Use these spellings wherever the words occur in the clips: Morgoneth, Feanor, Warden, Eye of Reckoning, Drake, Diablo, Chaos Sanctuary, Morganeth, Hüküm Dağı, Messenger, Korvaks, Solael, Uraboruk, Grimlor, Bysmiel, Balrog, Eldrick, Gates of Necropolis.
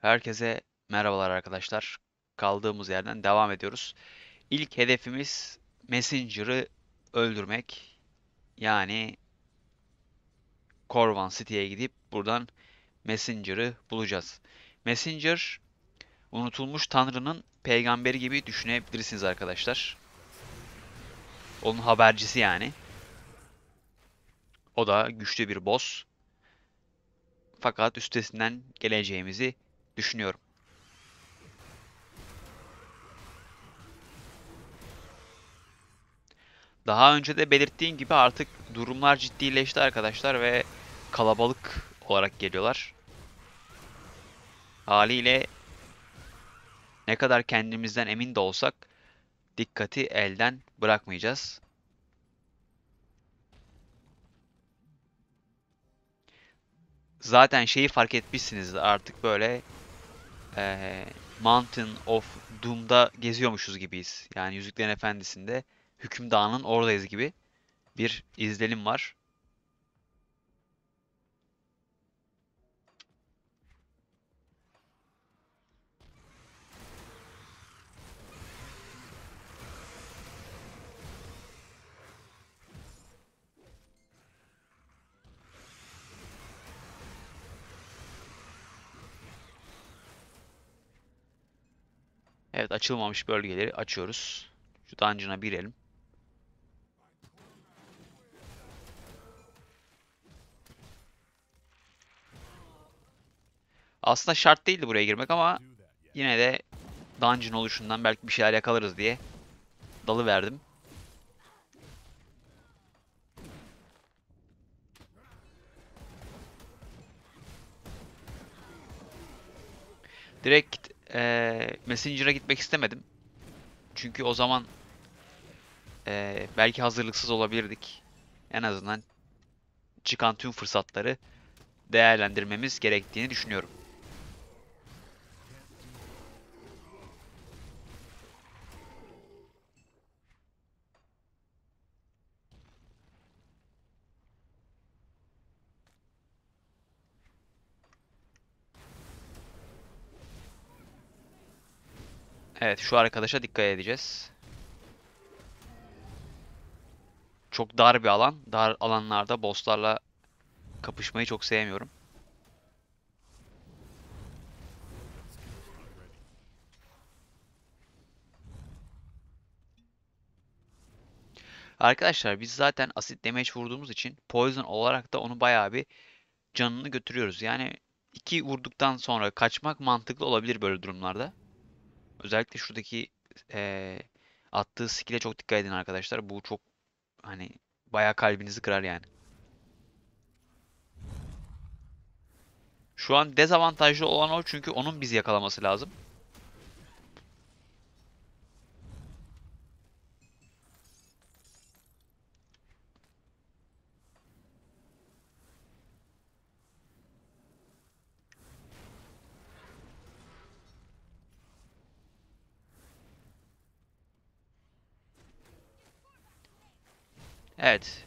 Herkese merhabalar arkadaşlar. Kaldığımız yerden devam ediyoruz. İlk hedefimiz Messenger'ı öldürmek. Yani Korvan City'ye gidip buradan Messenger'ı bulacağız. Messenger unutulmuş Tanrı'nın peygamberi gibi düşünebilirsiniz arkadaşlar. Onun habercisi yani. O da güçlü bir boss. Fakat üstesinden geleceğimizi düşünüyorum. Daha önce de belirttiğim gibi artık durumlar ciddileşti arkadaşlar ve kalabalık olarak geliyorlar. Haliyle ne kadar kendimizden emin de olsak dikkati elden bırakmayacağız. Zaten şeyi fark etmişsiniz artık böyle Mountain of Doom'da geziyormuşuz gibiyiz. Yani Yüzüklerin Efendisi'nde Hüküm Dağı'nın oradayız gibi bir izlenim var. Evet, açılmamış bölgeleri açıyoruz. Şu dungeon'a girelim. Aslında şart değildi buraya girmek ama yine de dungeon oluşundan belki bir şeyler yakalarız diye dalıverdim. Direkt Messenger'a gitmek istemedim. Çünkü o zaman belki hazırlıksız olabilirdik. En azından çıkan tüm fırsatları değerlendirmemiz gerektiğini düşünüyorum. Evet, şu arkadaşa dikkat edeceğiz. Çok dar bir alan. Dar alanlarda bosslarla kapışmayı çok sevmiyorum. Arkadaşlar biz zaten acid damage vurduğumuz için poison olarak da onu bayağı bir canını götürüyoruz. Yani 2 vurduktan sonra kaçmak mantıklı olabilir böyle durumlarda. Özellikle şuradaki attığı skill'e çok dikkat edin arkadaşlar. Bu çok hani bayağı kalbinizi kırar yani. Şu an dezavantajlı olan o, çünkü onun bizi yakalaması lazım. Evet.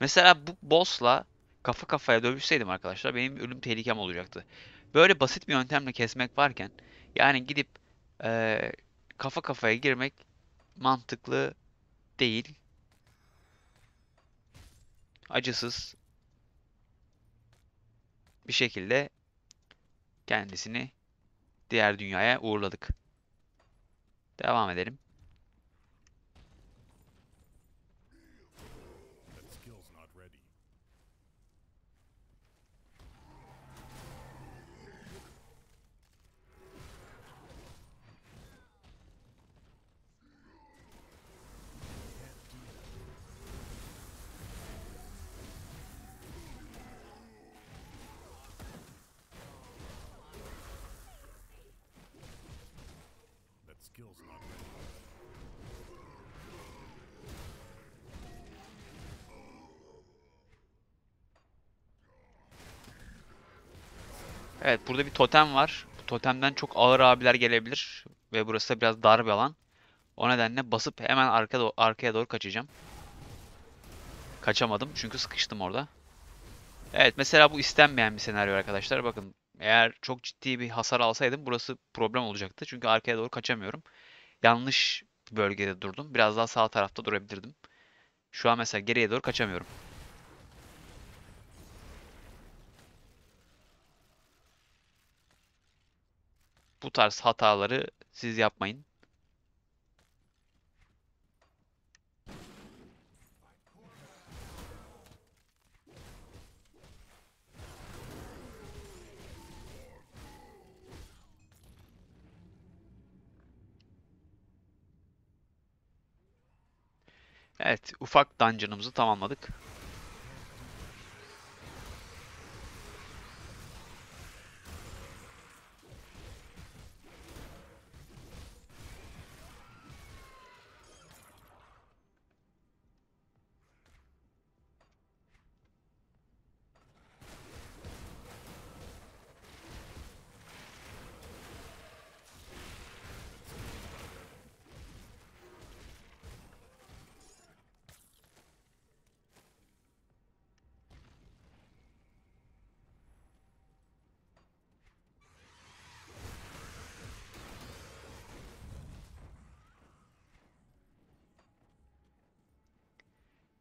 Mesela bu boss'la kafa kafaya dövüşseydim arkadaşlar benim ölüm tehlikem olacaktı. Böyle basit bir yöntemle kesmek varken yani gidip kafa kafaya girmek mantıklı değil. Acısız bir şekilde kendisini diğer dünyaya uğurladık. Devam edelim. Evet, burada bir totem var. Bu totemden çok ağır abiler gelebilir ve burası da biraz dar bir alan. O nedenle basıp hemen arkaya doğru kaçacağım. Kaçamadım çünkü sıkıştım orada. Evet, mesela bu istenmeyen bir senaryo arkadaşlar. Bakın Eğer çok ciddi bir hasar alsaydım burası problem olacaktı. Çünkü arkaya doğru kaçamıyorum. Yanlış bir bölgede durdum. Biraz daha sağ tarafta durabilirdim. Şu an mesela geriye doğru kaçamıyorum. Bu tarz hataları siz yapmayın. Evet, ufak dungeon'ımızı tamamladık.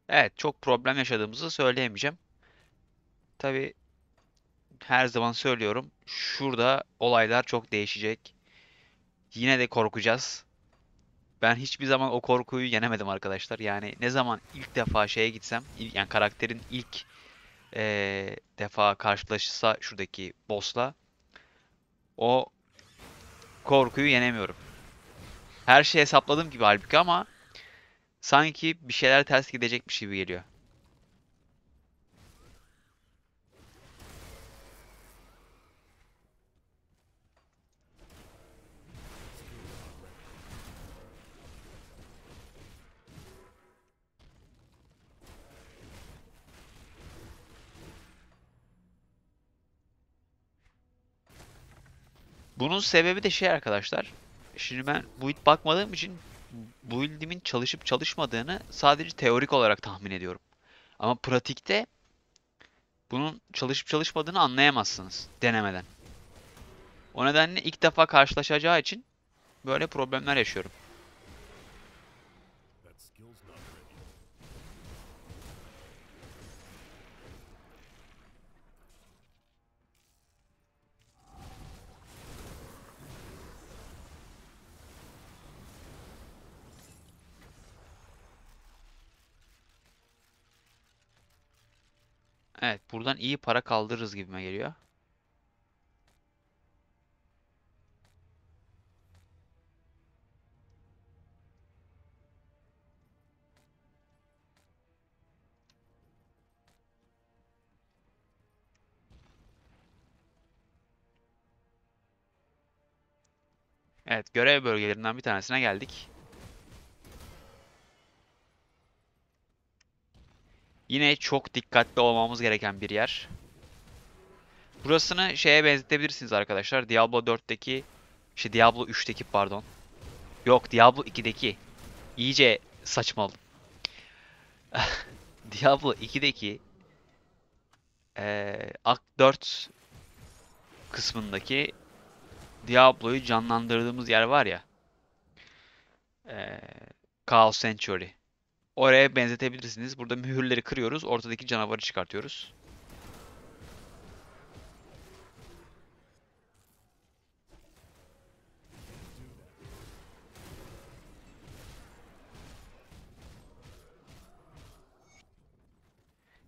Evet, çok problem yaşadığımızı söyleyemeyeceğim. Tabii her zaman söylüyorum. Şurada olaylar çok değişecek. Yine de korkacağız. Ben hiçbir zaman o korkuyu yenemedim arkadaşlar. Yani ne zaman ilk defa şeye gitsem, yani karakterin ilk defa karşılaşırsa şuradaki boss'la o korkuyu yenemiyorum. Her şeyi hesapladım gibi halbuki ama sanki bir şeyler ters gidecekmiş gibi geliyor. Bunun sebebi de şey arkadaşlar. Şimdi ben bu it bakmadığım için bu ildimin çalışıp çalışmadığını sadece teorik olarak tahmin ediyorum. Ama pratikte bunun çalışıp çalışmadığını anlayamazsınız denemeden. O nedenle ilk defa karşılaşacağı için böyle problemler yaşıyorum. Evet, buradan iyi para kaldırırız gibime geliyor. Evet, görev bölgelerinden bir tanesine geldik. Yine çok dikkatli olmamız gereken bir yer. Burasını şeye benzetebilirsiniz arkadaşlar. Diablo 3'teki pardon. Yok, Diablo 2'deki. İyice saçmaladım. Diablo 2'deki Act 4 kısmındaki Diablo'yu canlandırdığımız yer var ya. Chaos Sanctuary. Oraya benzetebilirsiniz. Burada mühürleri kırıyoruz. Ortadaki canavarı çıkartıyoruz.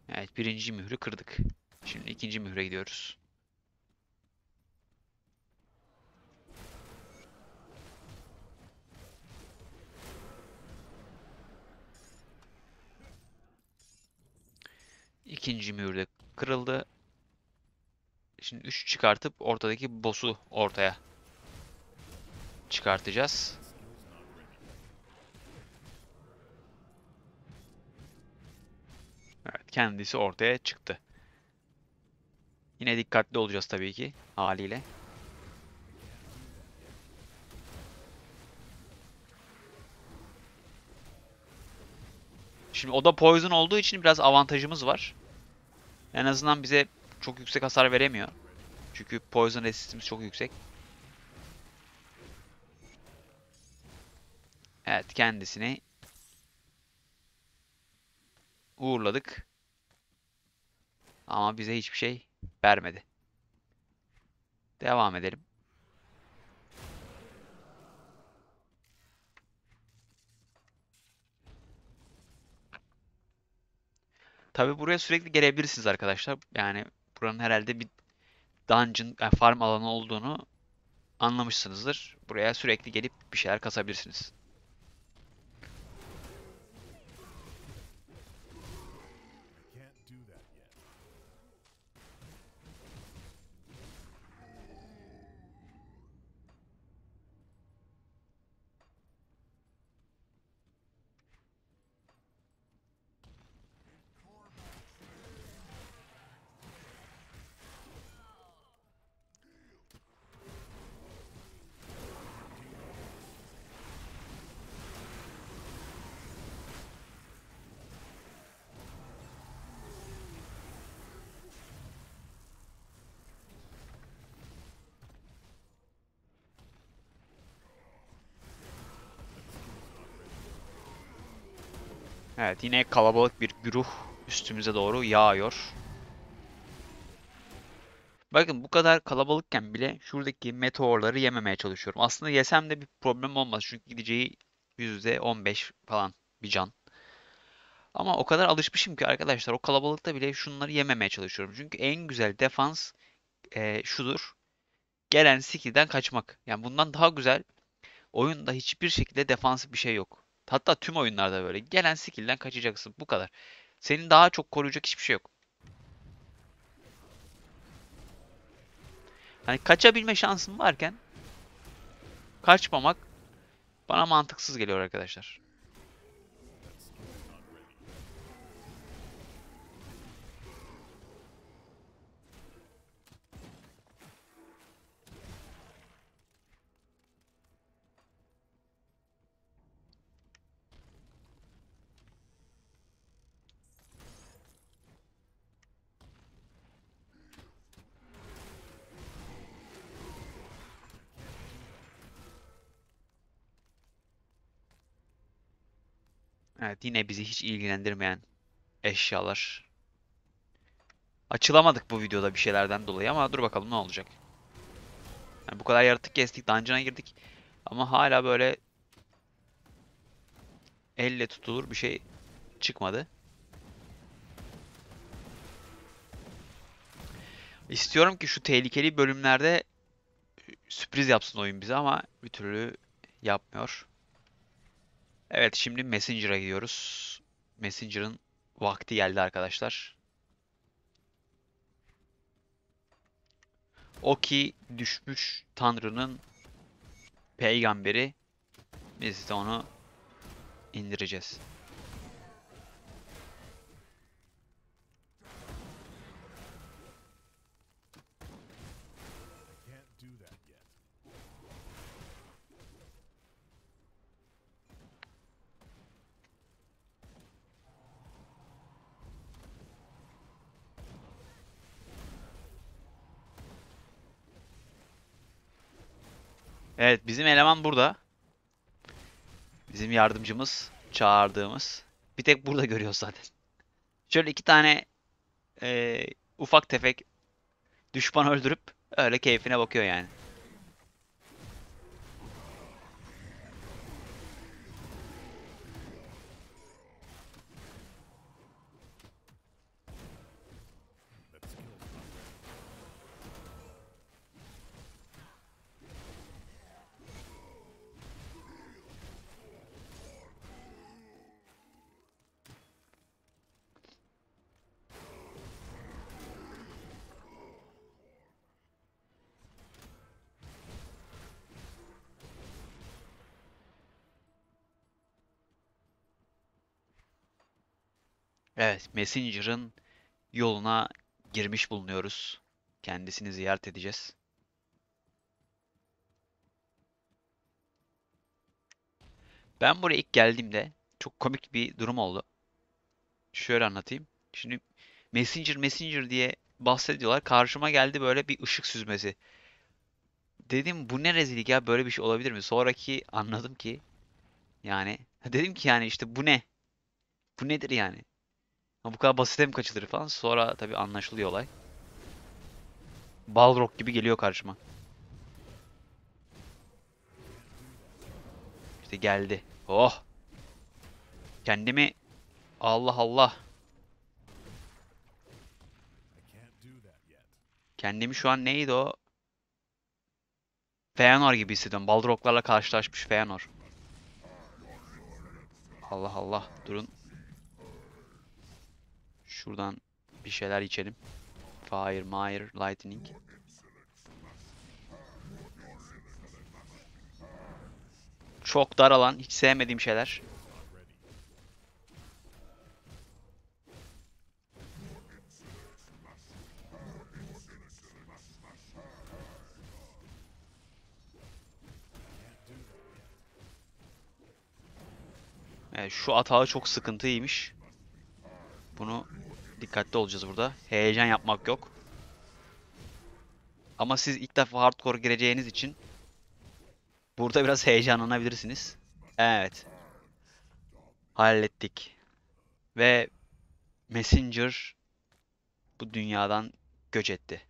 Evet, birinci mührü kırdık. Şimdi ikinci mühre gidiyoruz. İkinci mühür de kırıldı. Şimdi 3 çıkartıp ortadaki boss'u ortaya çıkartacağız. Evet, kendisi ortaya çıktı. Yine dikkatli olacağız tabii ki haliyle. Şimdi o da poison olduğu için biraz avantajımız var. En azından bize çok yüksek hasar veremiyor. Çünkü poison resistimiz çok yüksek. Evet, kendisini uğurladık. Ama bize hiçbir şey vermedi. Devam edelim. Tabi buraya sürekli gelebilirsiniz arkadaşlar. Yani buranın herhalde bir dungeon, yani farm alanı olduğunu anlamışsınızdır. Buraya sürekli gelip bir şeyler kasabilirsiniz. Evet, yine kalabalık bir güruh üstümüze doğru yağıyor. Bakın, bu kadar kalabalıkken bile şuradaki meteorları yememeye çalışıyorum. Aslında yesem de bir problem olmaz. Çünkü gideceği %15 falan bir can. Ama o kadar alışmışım ki arkadaşlar, o kalabalıkta bile şunları yememeye çalışıyorum. Çünkü en güzel defans şudur. Gelen skill'den kaçmak. Yani bundan daha güzel oyunda hiçbir şekilde defansif bir şey yok. Hatta tüm oyunlarda böyle. Gelen skill'den kaçacaksın. Bu kadar. Senin daha çok koruyacak hiçbir şey yok. Hani kaçabilme şansın varken kaçmamak bana mantıksız geliyor arkadaşlar. Evet, yine bizi hiç ilgilendirmeyen eşyalar. Açılamadık bu videoda bir şeylerden dolayı ama dur bakalım ne olacak. Yani bu kadar yaratık kestik, dungeon'a girdik ama hala böyle elle tutulur bir şey çıkmadı. İstiyorum ki şu tehlikeli bölümlerde sürpriz yapsın oyun bize ama bir türlü yapmıyor. Evet, şimdi Messenger'a gidiyoruz. Messenger'ın vakti geldi arkadaşlar. O ki düşmüş Tanrı'nın peygamberi. Biz de onu indireceğiz. Evet, bizim eleman burada. Bizim yardımcımız, çağırdığımız. Bir tek burada görüyoruz zaten. Şöyle iki tane ufak tefek düşman öldürüp öyle keyfine bakıyor yani. Evet, Messenger'ın yoluna girmiş bulunuyoruz. Kendisini ziyaret edeceğiz. Ben buraya ilk geldiğimde çok komik bir durum oldu. Şöyle anlatayım. Şimdi Messenger diye bahsediyorlar. Karşıma geldi böyle bir ışık süzmesi. Dedim bu ne rezillik ya, böyle bir şey olabilir mi? Sonraki anladım ki yani dedim ki yani işte bu ne? Bu nedir yani? Bu kadar basite mi kaçılır falan. Sonra tabii anlaşılıyor olay. Balrog gibi geliyor karşıma. İşte geldi. Oh! Kendimi... Allah Allah! Kendimi şu an neydi o? Feanor gibi hissediyorum. Balroglarla karşılaşmış Feanor. Allah Allah! Durun. Şuradan bir şeyler içelim. Fire, Mire, Lightning. Çok dar alan. Hiç sevmediğim şeyler. Evet, şu atağı çok sıkıntıymış. Bunu... Dikkatli olacağız burada. Heyecan yapmak yok. Ama siz ilk defa hardcore gireceğiniz için burada biraz heyecanlanabilirsiniz. Evet. Hallettik. Ve Messenger bu dünyadan göç etti.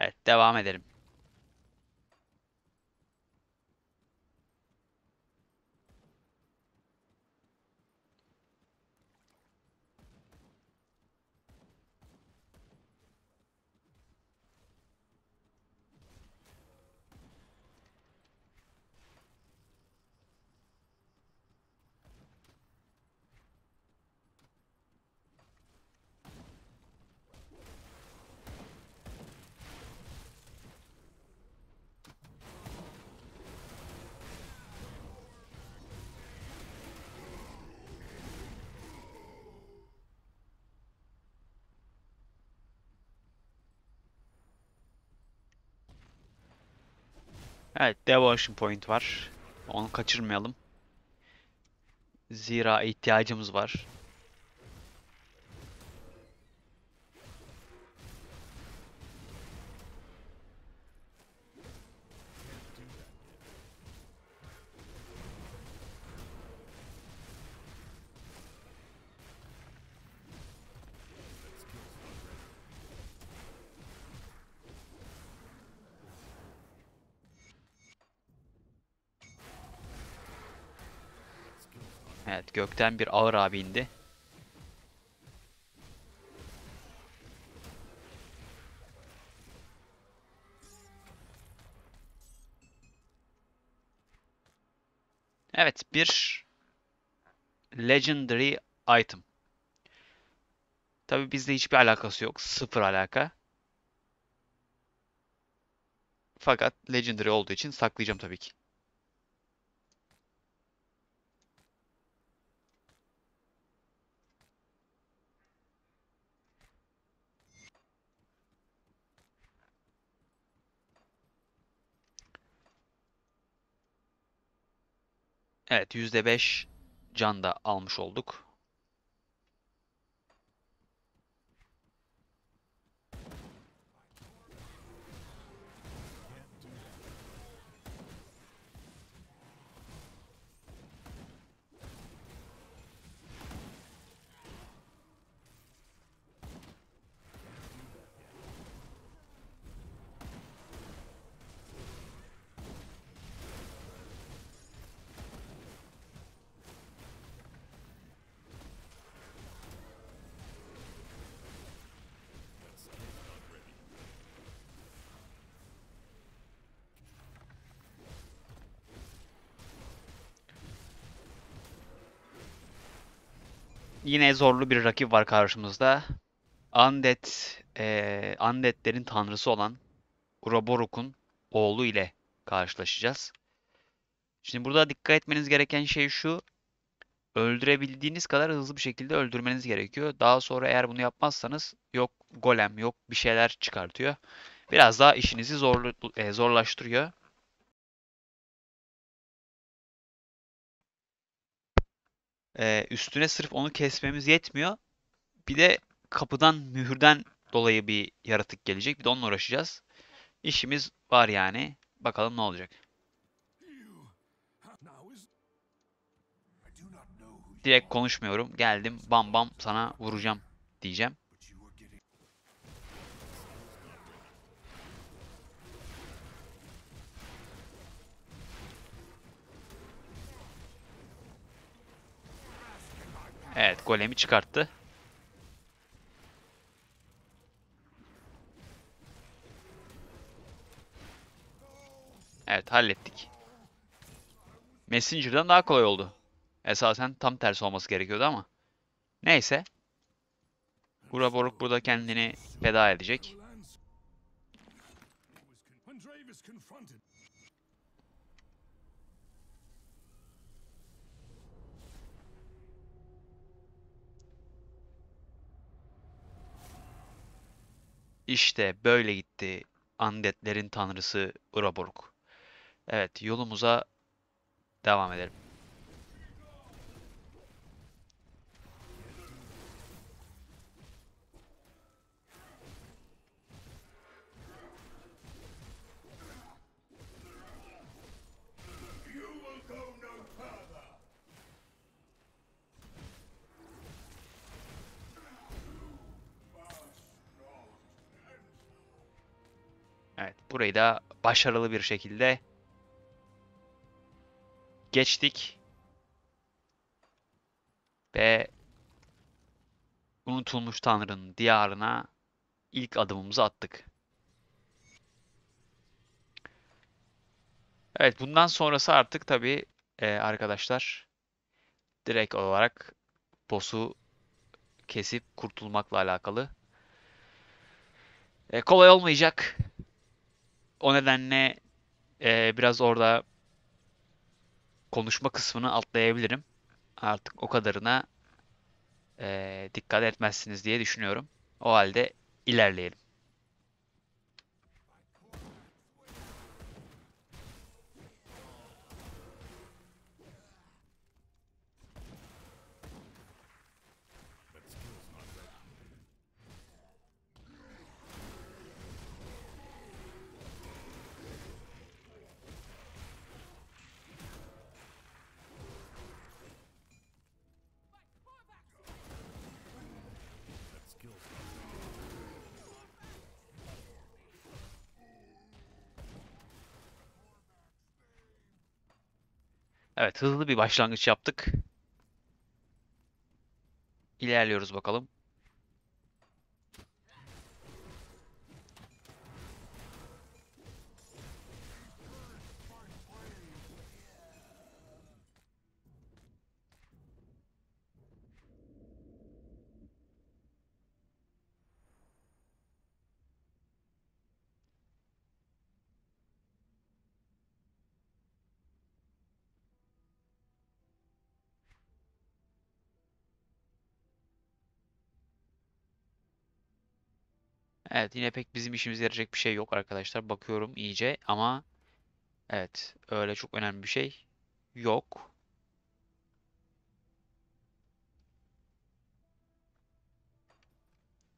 Evet, devam edelim. Evet, Devotion Point var. Onu kaçırmayalım. Zira ihtiyacımız var. Evet, gökten bir ağır abi indi. Evet, bir legendary item. Tabii bizle hiçbir alakası yok. Sıfır alaka. Fakat legendary olduğu için saklayacağım tabii ki. Evet, %5 can da almış olduk. Yine zorlu bir rakip var karşımızda. Undead, Undead'lerin tanrısı olan Uraboruk'un oğlu ile karşılaşacağız. Şimdi burada dikkat etmeniz gereken şey şu. öldürebildiğiniz kadar hızlı bir şekilde öldürmeniz gerekiyor. Daha sonra eğer bunu yapmazsanız yok golem, yok bir şeyler çıkartıyor. Biraz daha işinizi zorlaştırıyor. Üstüne sırf onu kesmemiz yetmiyor. Bir de kapıdan, mühürden dolayı bir yaratık gelecek. Bir de onunla uğraşacağız. İşimiz var yani. Bakalım ne olacak. Direkt konuşmuyorum. Geldim bam bam sana vuracağım diyeceğim. Evet, golemi çıkarttı. Evet, hallettik. Messenger'dan daha kolay oldu. Esasen tam tersi olması gerekiyordu ama. Neyse. Buraboruk burada kendini feda edecek. İşte böyle gitti Undead'lerin tanrısı Uraboruk. Evet, yolumuza devam edelim. Evet, burayı da başarılı bir şekilde geçtik. Ve unutulmuş Tanrı'nın diyarına ilk adımımızı attık. Evet, bundan sonrası artık tabii arkadaşlar direkt olarak boss'u kesip kurtulmakla alakalı. Kolay olmayacak. O nedenle biraz orada konuşma kısmını atlayabilirim. Artık o kadarına dikkat etmezsiniz diye düşünüyorum. O halde ilerleyelim. Evet, hızlı bir başlangıç yaptık. İlerliyoruz bakalım. Evet, yine pek bizim işimize yarayacak bir şey yok arkadaşlar. Bakıyorum iyice ama evet, öyle çok önemli bir şey yok.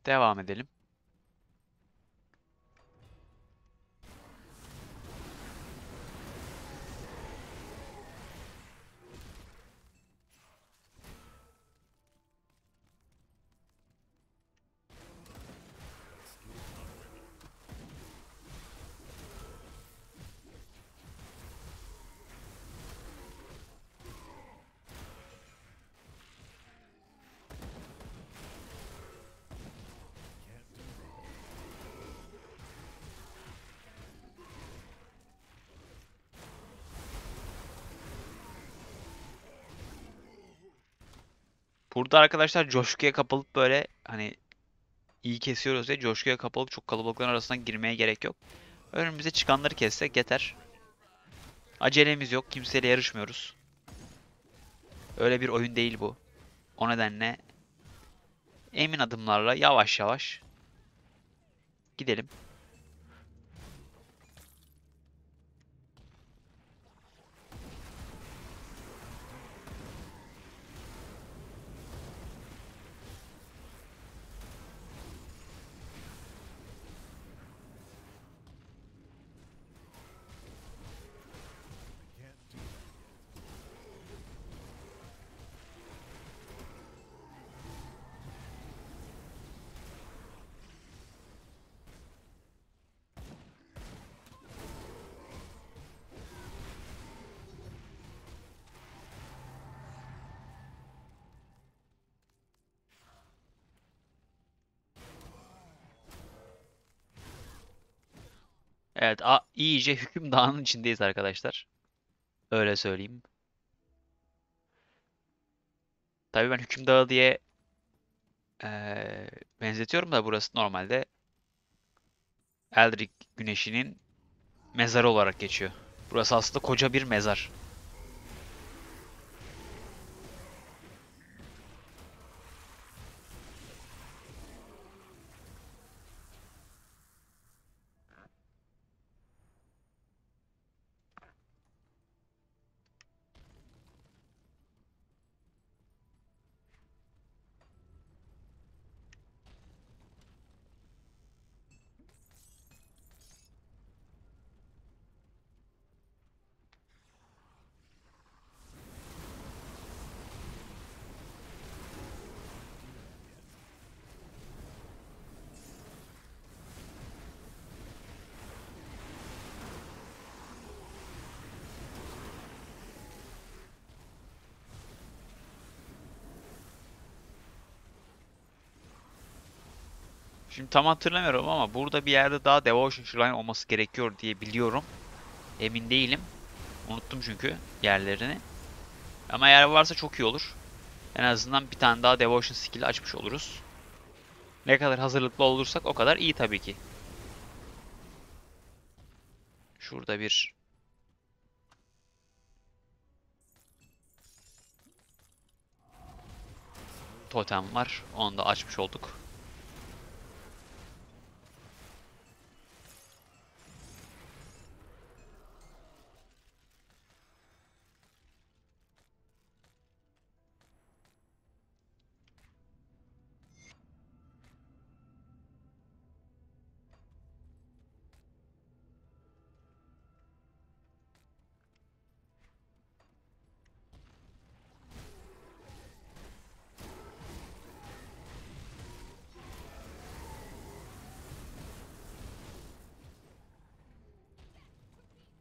Devam edelim. Burada arkadaşlar coşkuya kapılıp böyle hani iyi kesiyoruz diye coşkuya kapılıp çok kalabalıkların arasına girmeye gerek yok. Önümüze çıkanları kessek yeter. Acelemiz yok. Kimseyle yarışmıyoruz. Öyle bir oyun değil bu. O nedenle emin adımlarla yavaş yavaş gidelim. Evet, iyice Hüküm Dağı'nın içindeyiz arkadaşlar. Öyle söyleyeyim. Tabii ben Hüküm Dağı diye benzetiyorum da burası normalde Eldrick Güneşi'nin mezarı olarak geçiyor. Burası aslında koca bir mezar. Şimdi tam hatırlamıyorum ama burada bir yerde daha Devotion Shrine olması gerekiyor diye biliyorum. Emin değilim. Unuttum çünkü yerlerini. Ama eğer varsa çok iyi olur. En azından bir tane daha Devotion skill'i açmış oluruz. Ne kadar hazırlıklı olursak o kadar iyi tabii ki. Şurada bir... totem var. Onu da açmış olduk.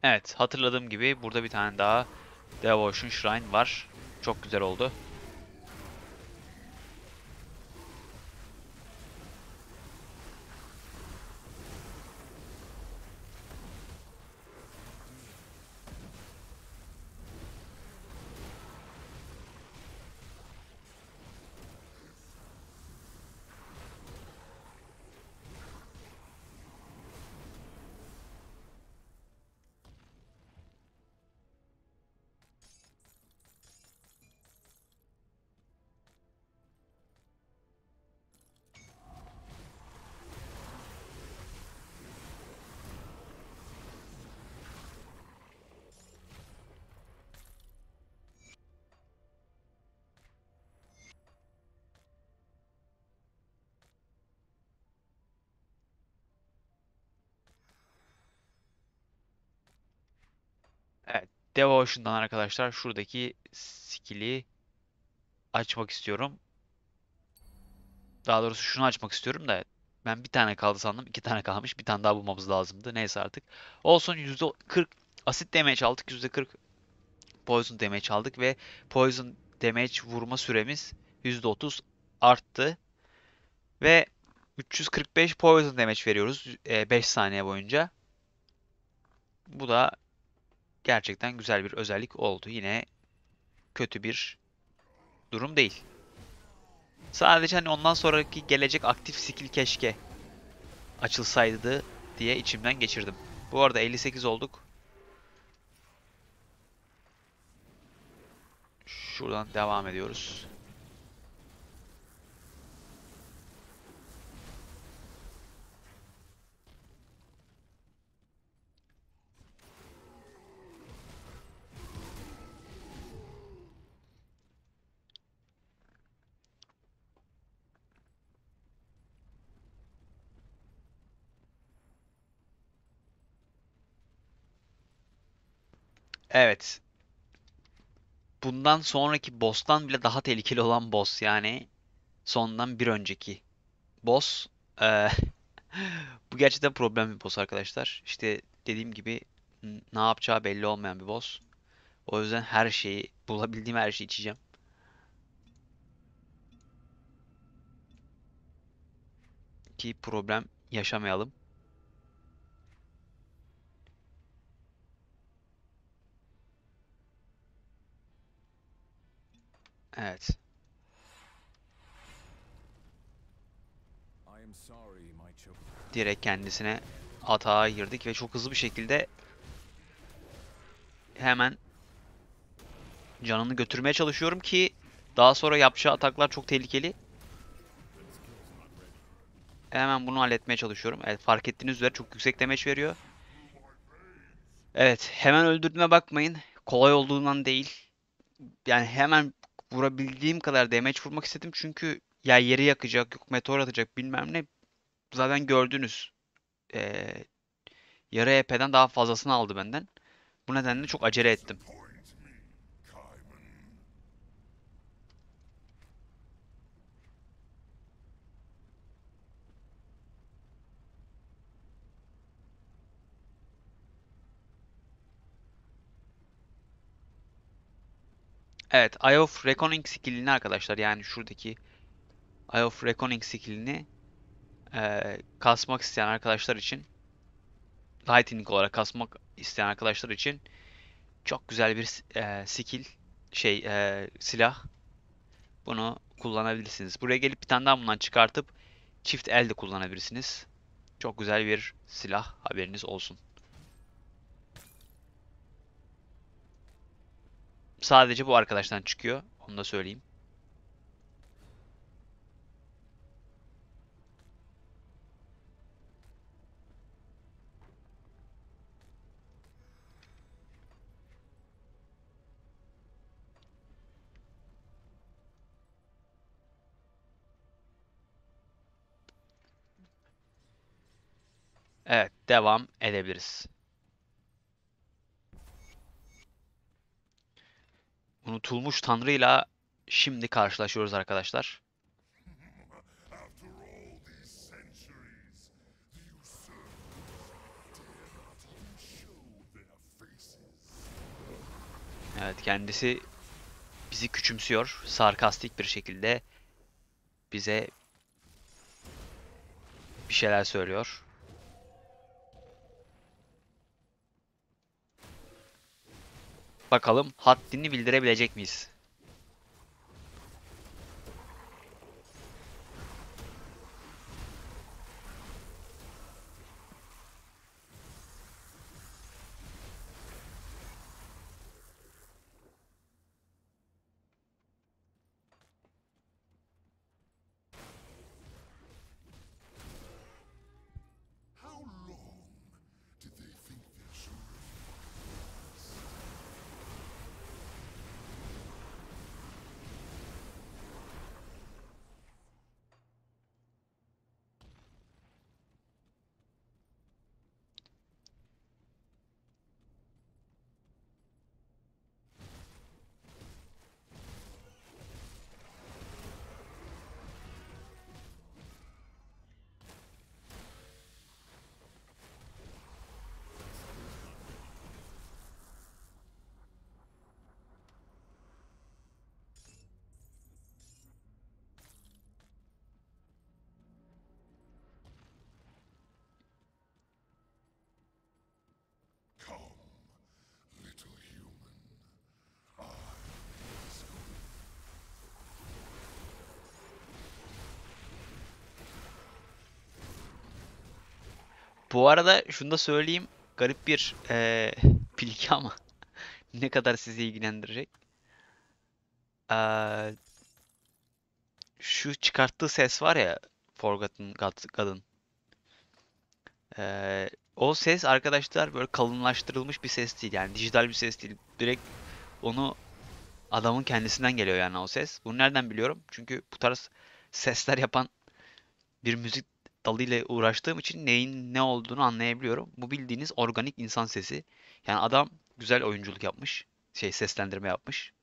Evet, hatırladığım gibi burada bir tane daha Devotion Shrine var. Çok güzel oldu. Evet, Devotion'dan arkadaşlar şuradaki skill'i açmak istiyorum. Daha doğrusu şunu açmak istiyorum da ben bir tane kaldı sandım. 2 tane kalmış. Bir tane daha bulmamız lazımdı. Neyse artık. Olsun, %40 acid damage aldık. %40 poison damage aldık ve poison damage vurma süremiz %30 arttı. Ve 345 poison damage veriyoruz 5 saniye boyunca. Bu da gerçekten güzel bir özellik oldu. Yine kötü bir durum değil. Sadece hani ondan sonraki gelecek aktif skill keşke açılsaydı diye içimden geçirdim. Bu arada 58 olduk. Şuradan devam ediyoruz. Evet. Bundan sonraki boss'tan bile daha tehlikeli olan boss, yani sondan bir önceki boss. Bu gerçekten problem bir boss arkadaşlar. İşte dediğim gibi ne yapacağı belli olmayan bir boss. O yüzden her şeyi, bulabildiğim her şeyi içeceğim. Ki problem yaşamayalım. Evet. Direkt kendisine atağa girdik ve çok hızlı bir şekilde hemen canını götürmeye çalışıyorum ki daha sonra yapacağı ataklar çok tehlikeli. Hemen bunu halletmeye çalışıyorum. Evet, fark ettiğiniz üzere çok yüksek damage veriyor. Evet, hemen öldürdüğüme bakmayın. Kolay olduğundan değil. Yani hemen vurabildiğim kadar damage vurmak istedim çünkü ya yeri yakacak, yok meteor atacak, bilmem ne. Zaten gördünüz, yarı EP'den daha fazlasını aldı benden. Bu nedenle çok acele ettim. Evet, Eye of Reckoning skillini arkadaşlar, yani şuradaki Eye of Reckoning skillini kasmak isteyen arkadaşlar için, Lightning olarak kasmak isteyen arkadaşlar için çok güzel bir skill, silah. Bunu kullanabilirsiniz. Buraya gelip bir tane daha bundan çıkartıp çift elde kullanabilirsiniz. Çok güzel bir silah, haberiniz olsun. Sadece bu arkadaştan çıkıyor. Onu da söyleyeyim. Evet, devam edebiliriz. Unutulmuş Tanrı'yla şimdi karşılaşıyoruz arkadaşlar. Evet, kendisi bizi küçümsüyor. Sarkastik bir şekilde bize bir şeyler söylüyor. Bakalım haddini bildirebilecek miyiz? Bu arada şunu da söyleyeyim, garip bir bilgi ama ne kadar sizi ilgilendirecek. şu çıkarttığı ses var ya, Forgotten God'ın. O ses arkadaşlar böyle kalınlaştırılmış bir ses değil, yani dijital bir ses değil. Direkt onu adamın kendisinden geliyor yani o ses. Bunu nereden biliyorum? Çünkü bu tarz sesler yapan bir müzik dalıyla uğraştığım için neyin ne olduğunu anlayabiliyorum. Bu bildiğiniz organik insan sesi. Yani adam güzel oyunculuk yapmış. Seslendirme yapmış.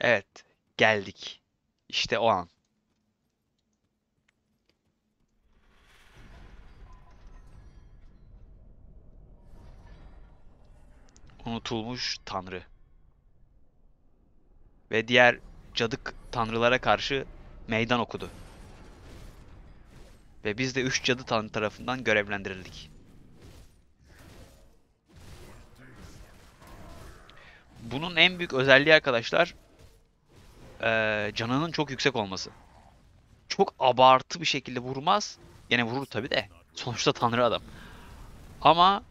Evet, geldik. İşte o an. Unutulmuş tanrı. Ve diğer cadık tanrılara karşı meydan okudu. Ve biz de 3 cadı tanrı tarafından görevlendirildik. Bunun en büyük özelliği arkadaşlar, canının çok yüksek olması. Çok abartı bir şekilde vurmaz. Yine vurur tabi de. Sonuçta tanrı adam. Ama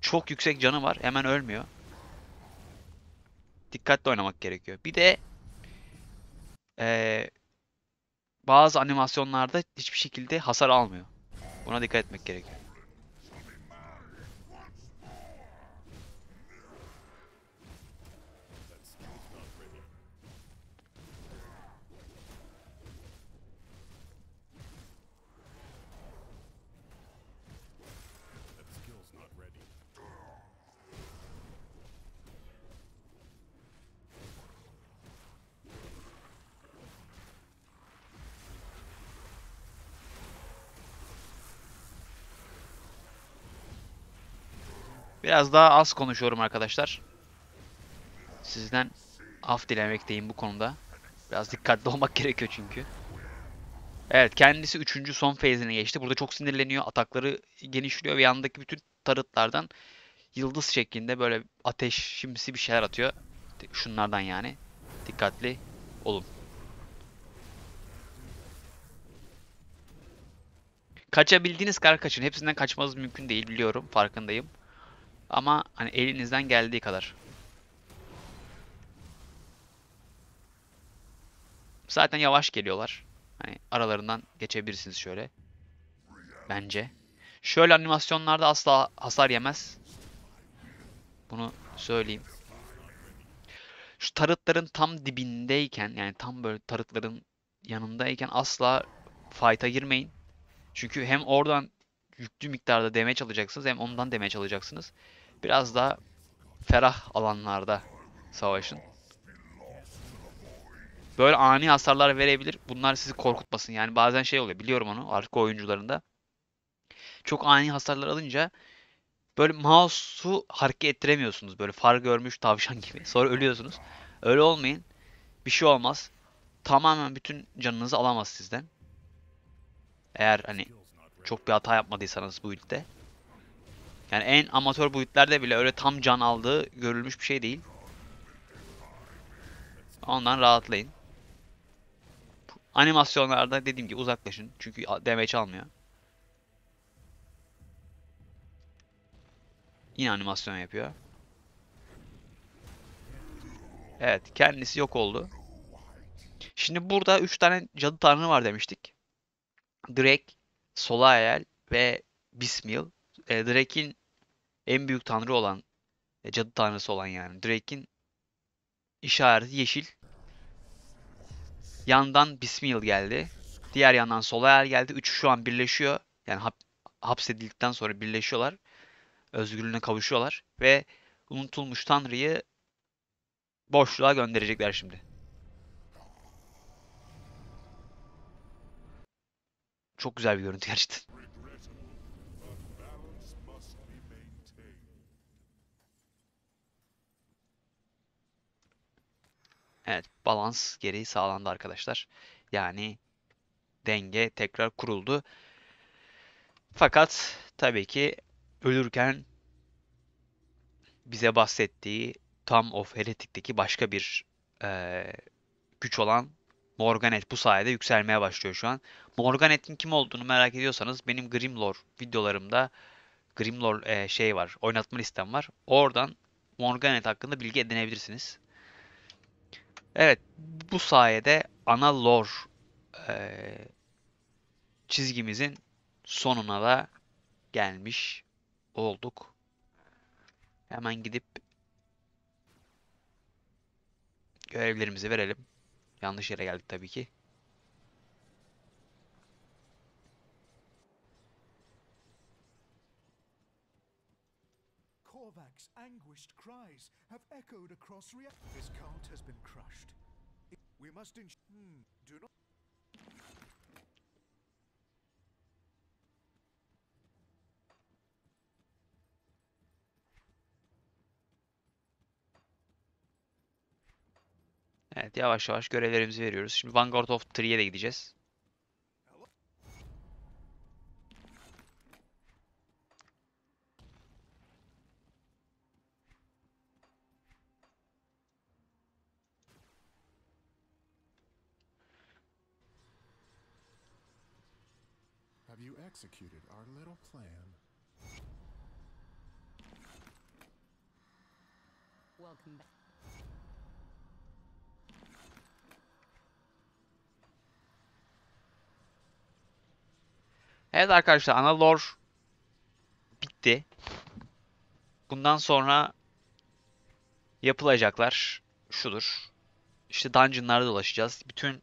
çok yüksek canı var. Hemen ölmüyor. Dikkatli oynamak gerekiyor. Bir de bazı animasyonlarda hiçbir şekilde hasar almıyor. Buna dikkat etmek gerekiyor. Biraz daha az konuşuyorum arkadaşlar. Sizden af dilemekteyim bu konuda. Biraz dikkatli olmak gerekiyor çünkü. Evet, kendisi 3. son feyzine geçti. Burada çok sinirleniyor. Atakları genişliyor ve yanındaki bütün tarıtlardan yıldız şeklinde böyle ateşimsi bir şeyler atıyor. Şunlardan yani. Dikkatli olun. Kaçabildiğiniz kadar kaçın. Hepsinden kaçmanız mümkün değil, biliyorum. Farkındayım. Ama hani elinizden geldiği kadar. Zaten yavaş geliyorlar. Hani aralarından geçebilirsiniz şöyle. Bence. Şöyle animasyonlarda asla hasar yemez. Bunu söyleyeyim. Şu tarıtların tam dibindeyken, yani tam böyle tarıtların yanındayken asla fight'a girmeyin. Çünkü hem oradan yüklü miktarda damage alacaksınız, hem ondan damage alacaksınız. Biraz daha ferah alanlarda savaşın. Böyle ani hasarlar verebilir. Bunlar sizi korkutmasın. Yani bazen şey oluyor. Biliyorum onu. Arka oyuncularında. Çok ani hasarlar alınca böyle mouse'u hareket ettiremiyorsunuz. Böyle far görmüş tavşan gibi. Sonra ölüyorsunuz. Öyle olmayın. Bir şey olmaz. Tamamen bütün canınızı alamaz sizden. Eğer hani çok bir hata yapmadıysanız bu build'de. Yani en amatör build'lerde bile öyle tam can aldığı görülmüş bir şey değil. Ondan rahatlayın. Animasyonlarda dediğim gibi uzaklaşın. Çünkü damage almıyor. Yine animasyon yapıyor. Evet, kendisi yok oldu. Şimdi burada 3 tane cadı tanrı var demiştik. Drake, Solael ve Bysmiel. Drake'in en büyük tanrı olan, cadı tanrısı olan yani. Drake'in işareti yeşil. Yandan Bysmiel geldi. Diğer yandan Solael geldi. Üçü şu an birleşiyor. Yani hapsedildikten sonra birleşiyorlar. Özgürlüğüne kavuşuyorlar. Ve unutulmuş tanrıyı boşluğa gönderecekler şimdi. Çok güzel bir görüntü gerçekten. Evet, balans gereği sağlandı arkadaşlar. Yani denge tekrar kuruldu. Fakat tabii ki ölürken bize bahsettiği Tomb of Heretic'teki başka bir güç olan Morgoneth bu sayede yükselmeye başlıyor şu an. Morganeth'in kim olduğunu merak ediyorsanız benim Grimlor videolarımda Grimlor şey var, oynatma listem var. Oradan Morganeth hakkında bilgi edinebilirsiniz. Evet, bu sayede ana lore çizgimizin sonuna da gelmiş olduk. Hemen gidip görevlerimizi verelim. Yanlış yere geldik tabii ki. Korvaks' anguished cries have echoed across reality. His cult has been crushed. We must ensure. Do not. Evet, yavaş yavaş görevlerimizi veriyoruz. Şimdi Vanguard of 3'ye de gideceğiz. Have you executed our little plan? Welcome back. Evet arkadaşlar, ana lore bitti. Bundan sonra yapılacaklar şudur. İşte dungeonlarda dolaşacağız. Bütün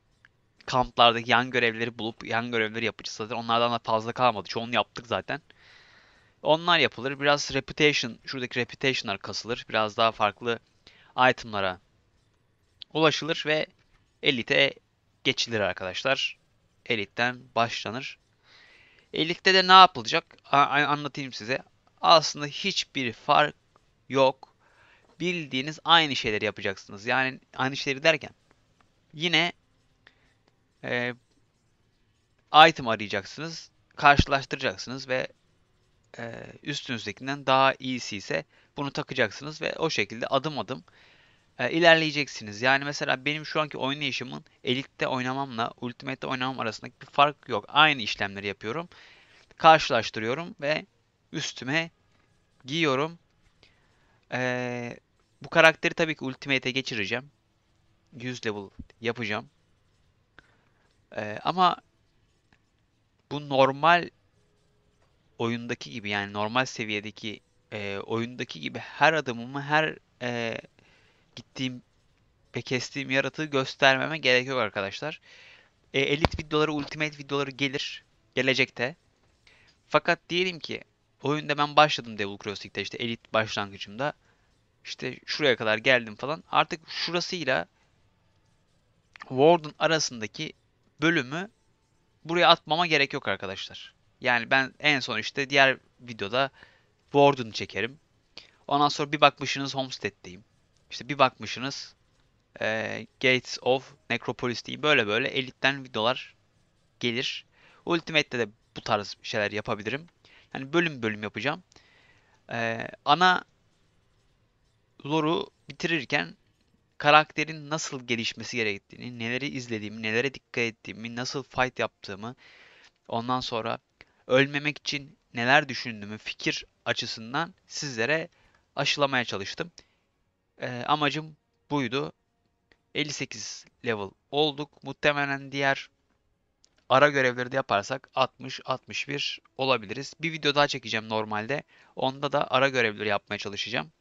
kamplardaki yan görevleri bulup yan görevleri yapacağız zaten. Onlardan da fazla kalmadı. Çoğunu yaptık zaten. Onlar yapılır. Biraz reputation, şuradaki reputation'lar kasılır. Biraz daha farklı item'lara ulaşılır ve elite geçilir arkadaşlar. Elite'den başlanır. Elite'de de ne yapılacak? Anlatayım size. Aslında hiçbir fark yok. Bildiğiniz aynı şeyleri yapacaksınız. Yani aynı şeyleri derken yine item arayacaksınız. Karşılaştıracaksınız ve üstünüzdekinden daha iyisi ise bunu takacaksınız ve o şekilde adım adım ilerleyeceksiniz. Yani mesela benim şu anki oynayışımın Elite'de oynamamla Ultimate'de oynamam arasındaki bir fark yok. Aynı işlemleri yapıyorum. Karşılaştırıyorum ve üstüme giyiyorum. Bu karakteri tabii ki Ultimate'e geçireceğim. 100 level yapacağım. Ama bu normal oyundaki gibi, yani normal seviyedeki oyundaki gibi her adımımı, her gittiğim ve kestiğim yaratığı göstermeme gerek yok arkadaşlar. Elite videoları, ultimate videoları gelecekte. Fakat diyelim ki oyunda ben başladım Devil Crossing'de, işte Elite başlangıcımda. İşte şuraya kadar geldim falan. Artık şurasıyla Warden arasındaki bölümü buraya atmama gerek yok arkadaşlar. Yani ben en son işte diğer videoda Warden'ı çekerim. Ondan sonra bir bakmışsınız Homestead'deyim. İşte bir bakmışsınız Gates of Necropolis diye böyle böyle Elite'den videolar gelir. Ultimate'de de bu tarz şeyler yapabilirim. Yani bölüm bölüm yapacağım. Ana lore'u bitirirken karakterin nasıl gelişmesi gerektiğini, neleri izlediğimi, nelere dikkat ettiğimi, nasıl fight yaptığımı, ondan sonra ölmemek için neler düşündüğümü fikir açısından sizlere aşılamaya çalıştım. Amacım buydu. 58 level olduk. Muhtemelen diğer ara görevleri de yaparsak 60-61 olabiliriz. Bir video daha çekeceğim normalde. Onda da ara görevleri yapmaya çalışacağım.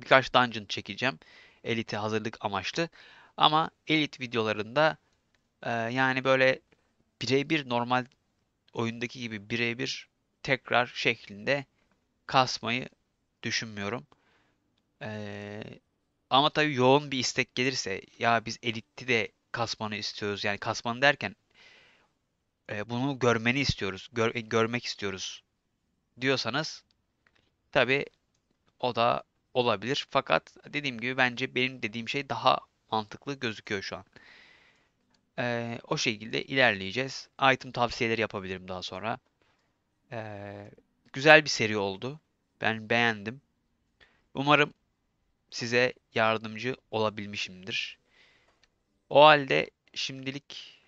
Birkaç dungeon çekeceğim. Elite hazırlık amaçlı. Ama Elite videolarında yani böyle birebir normal oyundaki gibi birebir tekrar şeklinde kasmayı düşünmüyorum. Ama tabii yoğun bir istek gelirse, ya biz Elite'de de kasmanı istiyoruz, yani kasmanı derken bunu görmeni istiyoruz, görmek istiyoruz diyorsanız tabii o da olabilir. Fakat dediğim gibi bence benim dediğim şey daha mantıklı gözüküyor şu an. O şekilde ilerleyeceğiz. Item tavsiyeleri yapabilirim daha sonra. Güzel bir seri oldu. Ben beğendim. Umarım size yardımcı olabilmişimdir. O halde şimdilik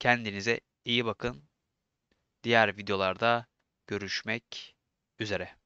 kendinize iyi bakın. Diğer videolarda görüşmek üzere.